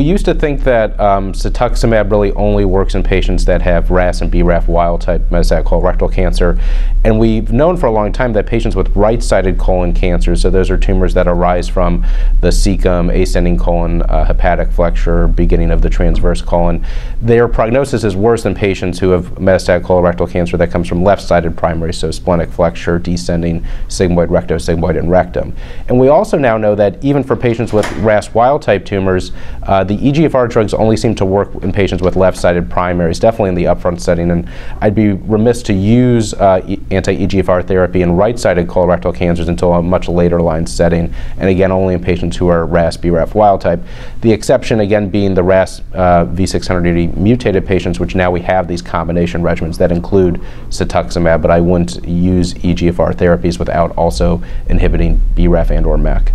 we used to think that cetuximab really only works in patients that have RAS and BRAF wild-type metastatic colorectal cancer, and we've known for a long time that patients with right-sided colon cancer, so those are tumors that arise from the cecum, ascending colon, hepatic flexure, beginning of the transverse colon, their prognosis is worse than patients who have metastatic colorectal cancer that comes from left-sided primary, so splenic flexure, descending sigmoid, rectosigmoid, and rectum. And we also now know that even for patients with RAS wild-type tumors, the EGFR drugs only seem to work in patients with left-sided primaries, definitely in the upfront setting, and I'd be remiss to use anti-EGFR therapy in right-sided colorectal cancers until a much later line setting, and again, only in patients who are RAS BRAF wild-type. The exception, again, being the RAS V600E mutated patients, which now we have these combination regimens that include cetuximab, but I wouldn't use EGFR therapies without also inhibiting BRAF and or MEK.